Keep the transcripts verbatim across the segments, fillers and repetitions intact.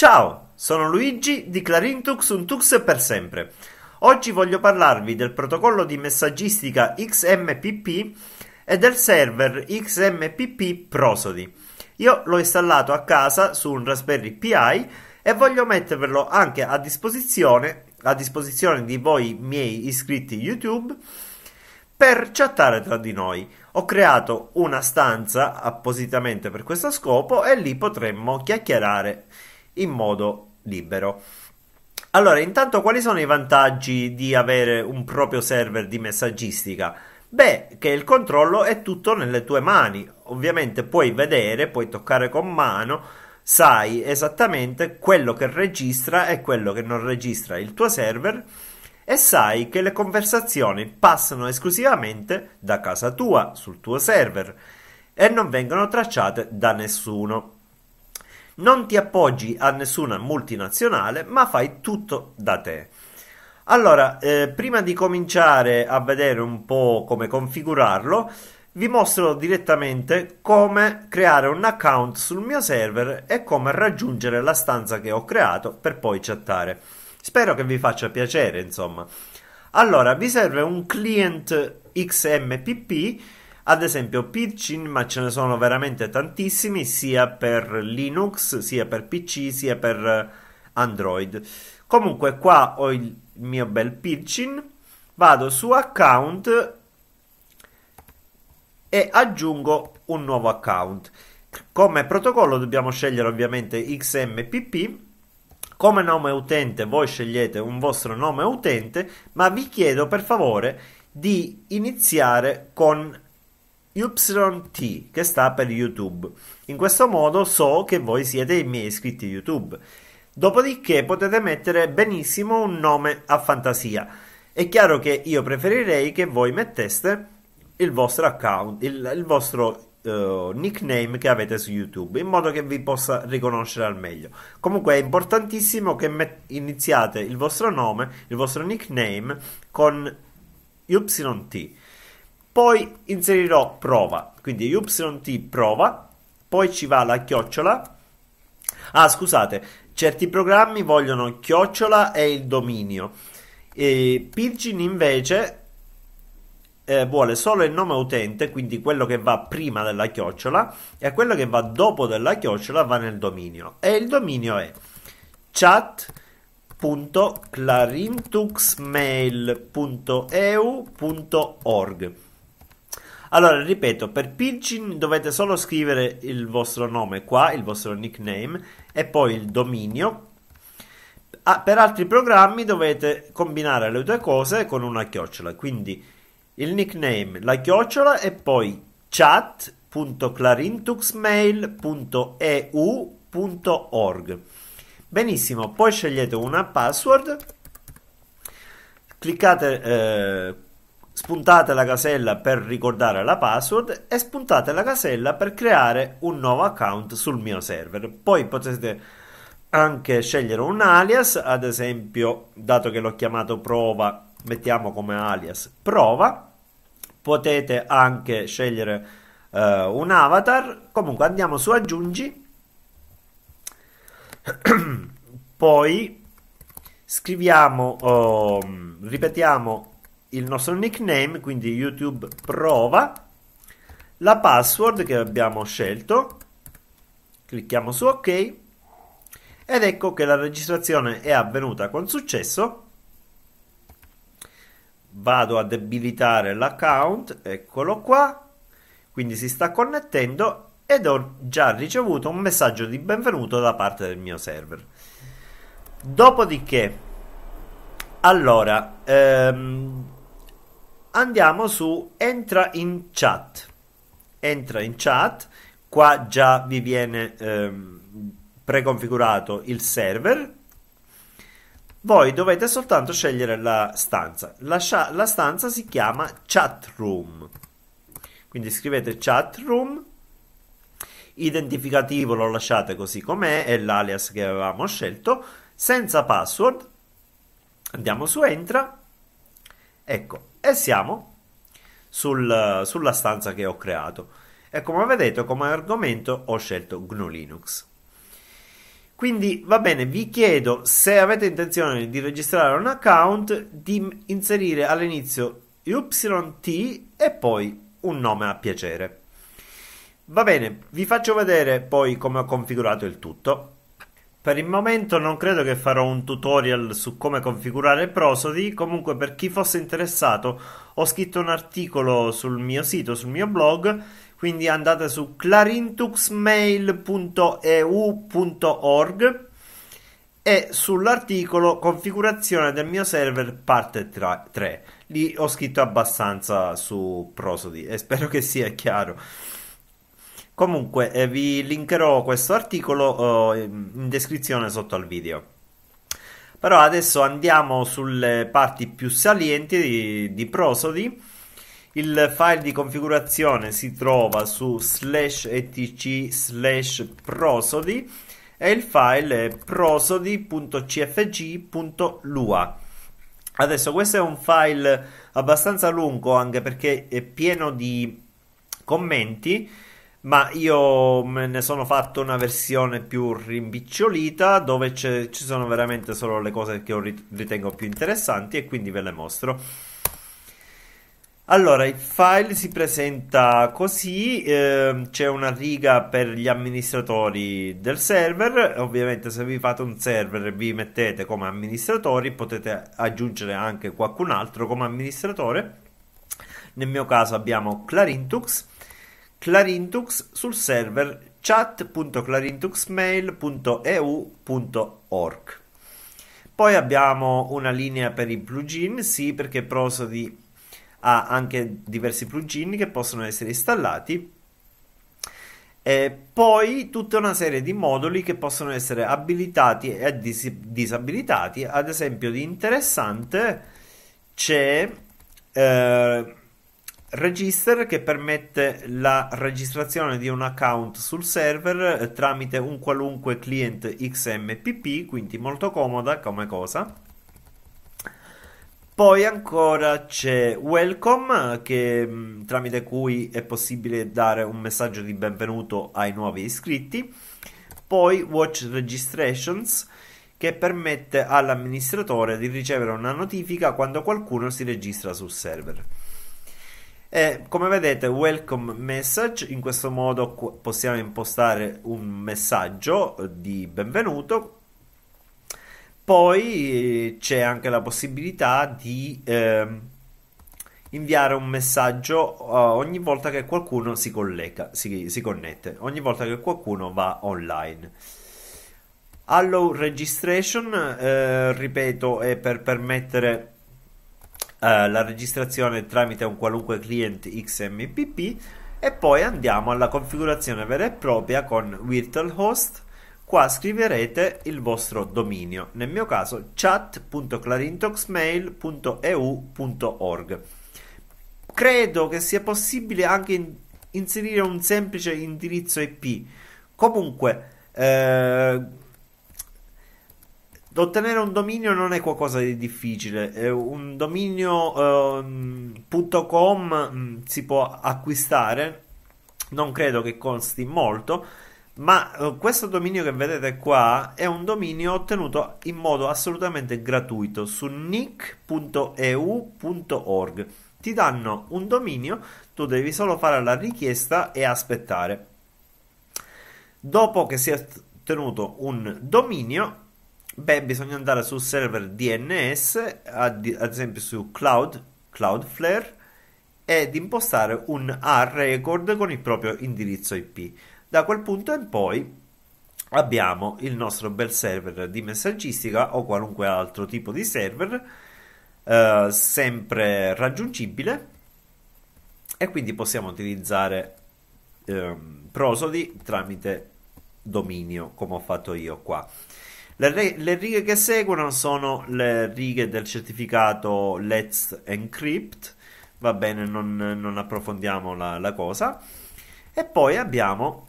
Ciao, sono Luigi di Clarintux, un tux per sempre. Oggi voglio parlarvi del protocollo di messaggistica X M P P e del server X M P P Prosody. Io l'ho installato a casa su un Raspberry Pi e voglio mettervelo anche a disposizione, a disposizione di voi miei iscritti YouTube per chattare tra di noi. Ho creato una stanza appositamente per questo scopo e lì potremmo chiacchierare in modo libero. Allora, intanto quali sono i vantaggi di avere un proprio server di messaggistica? Beh, che il controllo è tutto nelle tue mani. Ovviamente puoi vedere, puoi toccare con mano, sai esattamente quello che registra e quello che non registra il tuo server e sai che le conversazioni passano esclusivamente da casa tua sul tuo server e non vengono tracciate da nessuno. Non ti appoggi a nessuna multinazionale, ma fai tutto da te. Allora, eh, prima di cominciare a vedere un po' come configurarlo, vi mostro direttamente come creare un account sul mio server e come raggiungere la stanza che ho creato per poi chattare. Spero che vi faccia piacere, insomma. Allora, vi serve un client X M P P, ad esempio Pidgin, ma ce ne sono veramente tantissimi, sia per Linux, sia per P C, sia per Android. Comunque qua ho il mio bel Pidgin, vado su account e aggiungo un nuovo account. Come protocollo dobbiamo scegliere ovviamente X M P P. Come nome utente voi scegliete un vostro nome utente, ma vi chiedo per favore di iniziare con Y T, che sta per YouTube. In questo modo so che voi siete i miei iscritti YouTube. Dopodiché potete mettere benissimo un nome a fantasia. È chiaro che io preferirei che voi metteste il vostro account, il, il vostro uh, nickname che avete su YouTube, in modo che vi possa riconoscere al meglio. Comunque è importantissimo che iniziate il vostro nome, il vostro nickname con Y T. Poi inserirò prova, quindi Y T prova, poi ci va la chiocciola. Ah, scusate, certi programmi vogliono chiocciola e il dominio. E Pidgin invece eh, vuole solo il nome utente, quindi quello che va prima della chiocciola, e quello che va dopo della chiocciola va nel dominio. E il dominio è chat punto clarintuxmail punto e u punto org. Allora, ripeto, per Pidgin dovete solo scrivere il vostro nome qua, il vostro nickname, e poi il dominio. Ah, per altri programmi dovete combinare le due cose con una chiocciola, quindi il nickname, la chiocciola e poi chat punto clarintuxmail punto e u punto org. Benissimo, poi scegliete una password, cliccate eh, spuntate la casella per ricordare la password e spuntate la casella per creare un nuovo account sul mio server. Poi potete anche scegliere un alias, ad esempio, dato che l'ho chiamato prova, mettiamo come alias prova. Potete anche scegliere eh, un avatar. Comunque andiamo su aggiungi, poi scriviamo, oh, ripetiamo il nostro nickname, quindi YouTube prova, la password che abbiamo scelto, clicchiamo su ok ed ecco che la registrazione è avvenuta con successo. Vado ad abilitare l'account, eccolo qua, quindi si sta connettendo ed ho già ricevuto un messaggio di benvenuto da parte del mio server. Dopodiché, allora, ehm, andiamo su entra in chat. Entra in chat, qua già vi viene ehm, preconfigurato il server. Voi dovete soltanto scegliere la stanza. La, la stanza si chiama chat room. Quindi scrivete chat room, identificativo lo lasciate così com'è, è l'alias che avevamo scelto, senza password. Andiamo su entra, ecco, e siamo sul, sulla stanza che ho creato e come vedete come argomento ho scelto G N U Linux. Quindi va bene, vi chiedo, se avete intenzione di registrare un account, di inserire all'inizio yt e poi un nome a piacere. Va bene, vi faccio vedere poi come ho configurato il tutto. Per il momento non credo che farò un tutorial su come configurare Prosody, comunque per chi fosse interessato ho scritto un articolo sul mio sito, sul mio blog, quindi andate su clarintux mail punto e u punto org e sull'articolo configurazione del mio server parte tre. Lì ho scritto abbastanza su Prosody e spero che sia chiaro. Comunque eh, vi linkerò questo articolo eh, in descrizione sotto al video. Però adesso andiamo sulle parti più salienti di, di Prosody. Il file di configurazione si trova su slash etc slash prosody e il file è prosody punto c f g punto lua. Adesso questo è un file abbastanza lungo anche perché è pieno di commenti, ma io me ne sono fatto una versione più rimpicciolita dove ci sono veramente solo le cose che io ritengo più interessanti e quindi ve le mostro. Allora, il file si presenta così, eh, c'è una riga per gli amministratori del server. Ovviamente se vi fate un server e vi mettete come amministratori potete aggiungere anche qualcun altro come amministratore. Nel mio caso abbiamo Clarintux Clarintux sul server chat punto clarintuxmail punto e u punto org. Poi abbiamo una linea per i plugin, sì, perché Prosody ha anche diversi plugin che possono essere installati, e poi tutta una serie di moduli che possono essere abilitati e dis disabilitati. Ad esempio, di interessante c'è eh, Register, che permette la registrazione di un account sul server tramite un qualunque client X M P P, quindi molto comoda come cosa. Poi ancora c'è Welcome, che, tramite cui è possibile dare un messaggio di benvenuto ai nuovi iscritti. Poi Watch Registrations, che permette all'amministratore di ricevere una notifica quando qualcuno si registra sul server. E come vedete, welcome message, in questo modo possiamo impostare un messaggio di benvenuto. Poi c'è anche la possibilità di eh, inviare un messaggio eh, ogni volta che qualcuno si collega, si, si connette, ogni volta che qualcuno va online. Allow registration, eh, ripeto, è per permettere Uh, la registrazione tramite un qualunque client X M P P. E poi andiamo alla configurazione vera e propria con virtualhost. Qua scriverete il vostro dominio, nel mio caso chat punto clarintuxmail punto e u punto org. Credo che sia possibile anche in inserire un semplice indirizzo I P. Comunque eh, ottenere un dominio non è qualcosa di difficile, è un dominio eh, .com si può acquistare, non credo che costi molto, ma eh, questo dominio che vedete qua è un dominio ottenuto in modo assolutamente gratuito su nic punto e u punto org. Ti danno un dominio, tu devi solo fare la richiesta e aspettare. Dopo che si è ottenuto un dominio, beh, bisogna andare sul server D N S, ad esempio su Cloud, Cloudflare, ed impostare un A record con il proprio indirizzo I P. Da quel punto in poi abbiamo il nostro bel server di messaggistica o qualunque altro tipo di server, eh, sempre raggiungibile, e quindi possiamo utilizzare eh, Prosody tramite dominio, come ho fatto io qua. Le, le righe che seguono sono le righe del certificato Let's Encrypt, va bene, non, non approfondiamo la, la cosa. E poi abbiamo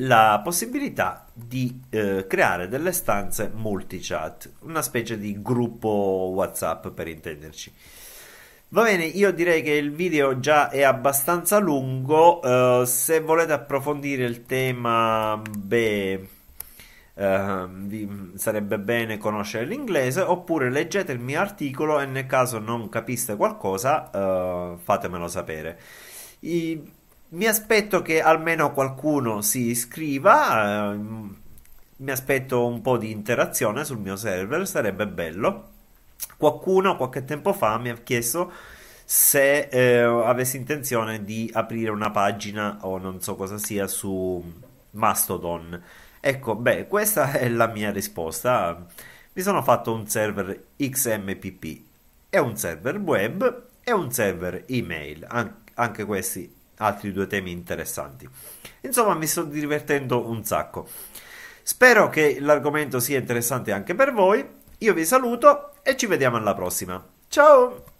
la possibilità di eh, creare delle stanze multichat, una specie di gruppo WhatsApp per intenderci. Va bene, io direi che il video già è abbastanza lungo, eh, se volete approfondire il tema, beh... eh, vi sarebbe bene conoscere l'inglese, oppure leggete il mio articolo e nel caso non capiste qualcosa eh, fatemelo sapere. I, mi aspetto che almeno qualcuno si iscriva, eh, mi aspetto un po' di interazione sul mio server, sarebbe bello. Qualcuno qualche tempo fa mi ha chiesto se eh, avessi intenzione di aprire una pagina o non so cosa sia su Mastodon. Ecco, beh, questa è la mia risposta. Mi sono fatto un server X M P P, è un server web e un server email, An anche questi altri due temi interessanti. Insomma, mi sto divertendo un sacco. Spero che l'argomento sia interessante anche per voi. Io vi saluto e ci vediamo alla prossima. Ciao!